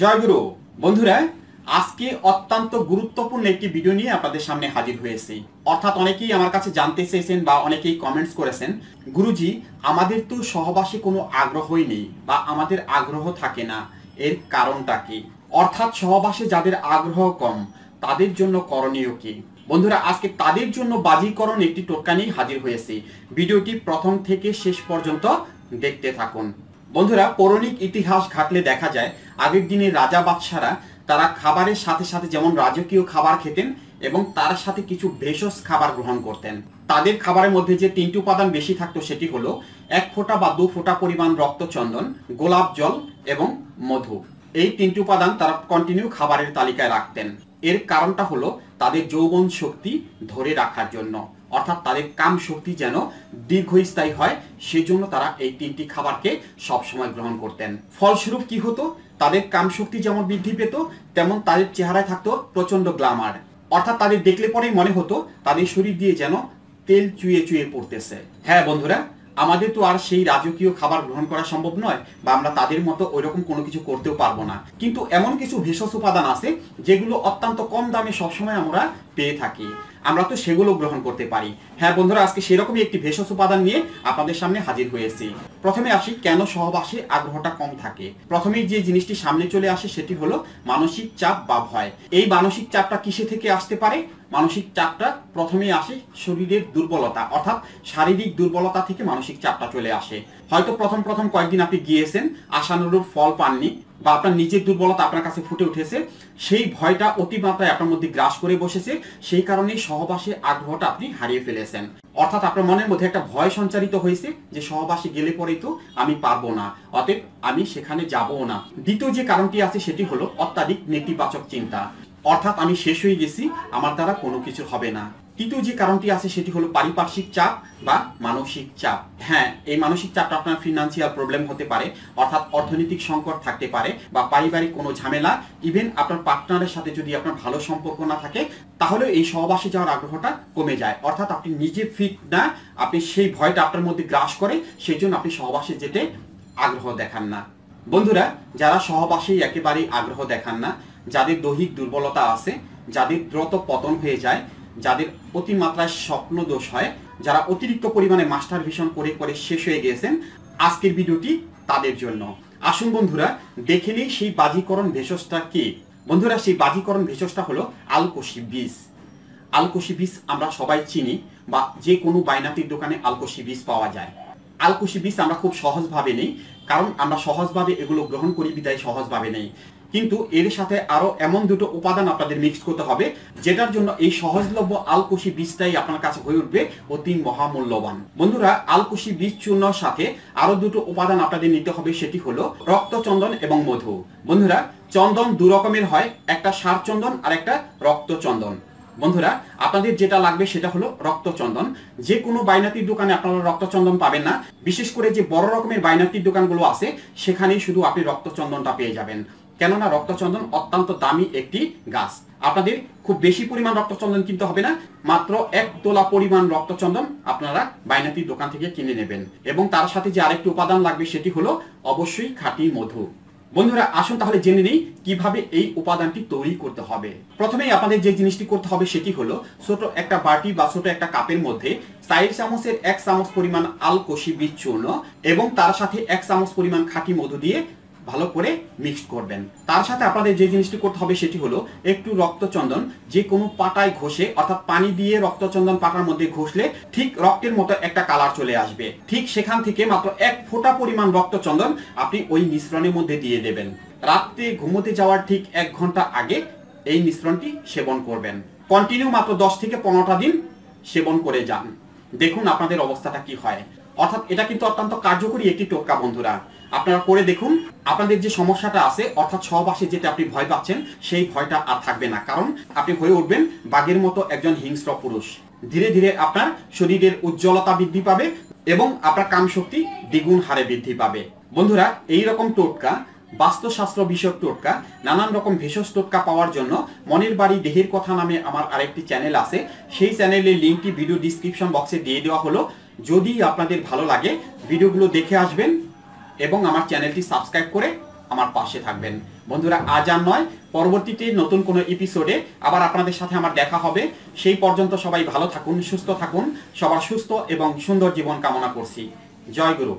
জয়গুরু বন্ধুরা আজকে অত্যন্ত গুরুত্বপূর্ণ একটি ভিডিও নিয়ে আপনাদের সামনে হাজির হয়েছি। অর্থাৎ অনেকেই আমার কাছে জানতে চেয়েছেন বা অনেকেই কমেন্টস করেছেন, গুরুজি আমাদের তো সহবাসে কোনো আগ্রহই নেই বা আমাদের আগ্রহ থাকে না, এর কারণটা কি? অর্থাৎ সহবাসে যাদের আগ্রহ কম তাদের জন্য করণীয় কি? বন্ধুরা আজকে তাদের জন্য বাজিকরণ একটি টোটকা নিয়ে হাজির হয়েছি। ভিডিওটি প্রথম থেকে শেষ পর্যন্ত দেখতে থাকুন। বন্ধুরা পৌরাণিক ইতিহাস ঘাটলে দেখা যায় আগের দিনে রাজা বাদশারা তারা খাবারের সাথে সাথে যেমন রাজকীয় খাবার খেতেন এবং তার সাথে কিছু ভেষজ খাবার গ্রহণ করতেন। তাদের খাবারের মধ্যে যে তিনটি উপাদান বেশি থাকতো সেটি হলো 1 ফোঁটা বা 2 ফোঁটা পরিমাণ রক্তচন্দন, গোলাপ জল এবং মধু। এই তিনটি উপাদান তারা কন্টিনিউ খাবারের তালিকায় রাখতেন। এর কারণটা হলো তাদের যৌবন শক্তি ধরে রাখার জন্য, অর্থাৎ তাদের কাম শক্তি যেন দীর্ঘস্থায়ী হয় সেজন্য তারা এই তিনটি খাবারকে সবসময় গ্রহণ করতেন। ফলস্বরূপ কি হতো, তাদের কাম শক্তি যেমন বৃদ্ধি পেত তেমন তাদের চেহারায় থাকতো প্রচন্ড গ্ল্যামার, অর্থাৎ তাদের দেখলে পরেই মনে হতো তাদের শরীর দিয়ে যেন তেল চুয়ে চুয়ে পড়তেছে। হ্যাঁ বন্ধুরা, আমাদের তো আর সেই রাজকীয় খাবার গ্রহণ করা সম্ভব নয় বা আমরা তাদের মতো ওইরকম কোনো কিছু করতেও পারবো না, কিন্তু এমন কিছু ভেষজ উপাদান আছে যেগুলো অত্যন্ত কম দামে সবসময় আমরা পেয়ে থাকি, আমরা তো সেগুলো গ্রহণ করতে পারি। হ্যাঁ বন্ধুরা, আজকে সেরকমই একটি ভেষজ উপাদান নিয়ে আপনাদের সামনে হাজির হয়েছি। প্রথমে আসি কেন সহবাসে আগ্রহটা কম থাকে। প্রথমেই যে জিনিসটি সামনে চলে আসে সেটি হলো মানসিক চাপ বা ভয়। এই মানসিক চাপটা কিসে থেকে আসতে পারে? মানসিক চাপটা প্রথমে আসে শরীরের দুর্বলতা, অর্থাৎ শারীরিক দুর্বলতা থেকে মানসিক চাপটা চলে আসে। হয়তো প্রথম কয়েকদিন আপনি গিয়েছেন, আশানুরূপ ফল পাননি বা আপনার নিজের দুর্বলতা আপনার কাছে ফুটে উঠেছে, সেই ভয়টা অতিমাত্রায় আপনার মধ্যে গ্রাস করে বসেছে, সেই কারণেই সহবাসে আগ্রহটা আপনি হারিয়ে ফেলেছেন। অর্থাৎ আপনার মনের মধ্যে একটা ভয় সঞ্চারিত হয়েছে যে সহবাসে গেলে পরেই তো আমি পারবো না, অতএব আমি সেখানে যাবো না। দ্বিতীয় যে কারণটি আছে সেটি হলো অত্যাধিক নেতিবাচক চিন্তা, অর্থাৎ আমি শেষ হয়ে গেছি, আমার দ্বারা কোনো কিছু হবে না। তৃতীয় যে কারণটি আছে সেটি হলো পারিপার্শ্বিক চাপ বা মানসিক চাপ। হ্যাঁ, এই মানসিক চাপটা আপনার ফিনান্সিয়াল প্রবলেম হতে পারে, অর্থাৎ অর্থনৈতিক সংকট থাকতে পারে বা পারিবারিক কোনো ঝামেলা, ইভেন আপনার পার্টনারের সাথে যদি আপনার ভালো সম্পর্ক না থাকে তাহলে এই সহবাসে যাওয়ার আগ্রহটা কমে যায়। অর্থাৎ আপনি নিজে ফিট না, আপনি সেই ভয়টা আপনার মধ্যে গ্রাস করে, সেই জন্য আপনি সহবাসে যেতে আগ্রহ দেখান না। বন্ধুরা যারা সহবাসে একেবারেই আগ্রহ দেখান না, যাদের দৈহিক দুর্বলতা আছে, যাদের দ্রুত পতন হয়ে যায়, যাদের অতিমাত্রায় স্বপ্ন দোষ হয়, যারা অতিরিক্ত পরিমাণে মাস্টার ভিশন করে শেষ হয়ে গিয়েছেন, আজকের ভিডিওটি তাদের জন্য। আসুন বন্ধুরা দেখে নিই সেই বাজিকরণ ভেষজটা কি। বন্ধুরা সেই বাজিকরণ ভেষজটা হলো আলকসি বীজ। আলকসি বীজ আমরা সবাই চিনি বা যে কোনো বাইনাতির দোকানে আলকসি বীজ পাওয়া যায়। আলকসি বীজ আমরা খুব সহজভাবে নেই, কারণ আমরা সহজভাবে এগুলো গ্রহণ করি বিদায় সহজভাবে নেই, কিন্তু এর সাথে আরো এমন দুটো উপাদান আপনাদের মিক্স করতে হবে যেটার জন্য এই সহজলভ্য আলকসি বীজটাই আপনার কাছে হয়ে উঠবে অতি মহামূল্যবান। বন্ধুরা আলকসি বীজ চূর্ণর সাথে আরো দুটো উপাদান আপনাদের নিতে হবে, সেটি হলো রক্তচন্দন এবং মধু। বন্ধুরা চন্দন 2 রকমের হয়, একটা সারচন্দন আর একটা রক্তচন্দন। বন্ধুরা আপনাদের যেটা লাগবে সেটা হলো রক্তচন্দন। যে কোনো বাইনাতির দোকানে আপনারা রক্তচন্দন পাবেন না, বিশেষ করে যে বড় রকমের বাইনাতির দোকানগুলো আছে সেখানেই শুধু আপনি রক্তচন্দনটা পেয়ে যাবেন, কেননা রক্তচন্দন অত্যন্ত দামি একটি গাছ। আপনাদের খুব বেশি পরিমাণ রক্তচন্দন কিনতে হবে না, মাত্র 1 তোলা পরিমাণ রক্তচন্দন আপনারা বাইনাতির দোকান থেকে কিনে নেবেন। এবং তার সাথে যে আরেকটি উপাদান লাগবে সেটি হলো অবশ্যই খাঁটি মধু। বন্ধুরা আসুন তাহলে জেনে নিই কিভাবে এই উপাদানটি তৈরি করতে হবে। প্রথমেই আপনাদের যে জিনিসটি করতে হবে সেটি হলো ছোট একটা বাটি বা ছোট একটা কাপের মধ্যে 4 চামচের 1 চামচ পরিমাণ আলকসি বীজ চূর্ণ এবং তার সাথে 1 চামচ পরিমাণ খাঁটি মধু দিয়ে ভালো করে মিক্সড করবেন। তার সাথে আপনাদের যে জিনিসটি করতে হবে সেটি হলো একটু রক্তচন্দন যে কোনো পাটায় ঘষে, অর্থাৎ পানি দিয়ে রক্তচন্দন পাটার মধ্যে ঘষলে ঠিক রক্তের মতো একটা কালার চলে আসবে। ঠিক সেখান থেকে মাত্র 1 ফোঁটা পরিমাণ রক্তচন্দন আপনি ওই মিশ্রণের মধ্যে দিয়ে দেবেন। রাতে ঘুমোতে যাওয়ার ঠিক 1 ঘন্টা আগে এই মিশ্রণটি সেবন করবেন। কন্টিনিউ মাত্র 10 থেকে 15টা দিন সেবন করে যান, দেখুন আপনাদের অবস্থাটা কি হয়। অর্থাৎ এটা কিন্তু অত্যন্ত কার্যকরী একটি টোটকা। বন্ধুরা আপনারা করে দেখুন, আপনাদের যে সমস্যাটা আছে অর্থাৎ সহবাসে যেটা আপনি ভয় পাচ্ছেন সেই ভয়টা আর থাকবে না, কারণ আপনি হয়ে উঠবেন বাঘের মতো একজন হিংস্র পুরুষ। ধীরে ধীরে আপনার শরীরের উজ্জ্বলতা বৃদ্ধি পাবে এবং আপনার কামশক্তি দ্বিগুণ হারে বৃদ্ধি পাবে। বন্ধুরা এই রকম টোটকা, বাস্তুশাস্ত্র বিষয়ক টোটকা, নানান রকম ভেষজ টোটকা পাওয়ার জন্য মনের বাড়ি গহিনের কথা নামে আমার আরেকটি চ্যানেল আছে, সেই চ্যানেলের লিঙ্কটি ভিডিও ডিসক্রিপশন বক্সে দিয়ে দেওয়া হলো। যদি আপনাদের ভালো লাগে ভিডিওগুলো দেখে আসবেন এবং আমার চ্যানেলটি সাবস্ক্রাইব করে আমার পাশে থাকবেন। বন্ধুরা আজ আর নয়, পরবর্তীতে নতুন কোনো এপিসোডে আবার আপনাদের সাথে আমার দেখা হবে। সেই পর্যন্ত সবাই ভালো থাকুন, সুস্থ থাকুন, সবার সুস্থ এবং সুন্দর জীবন কামনা করছি। জয় গুরু।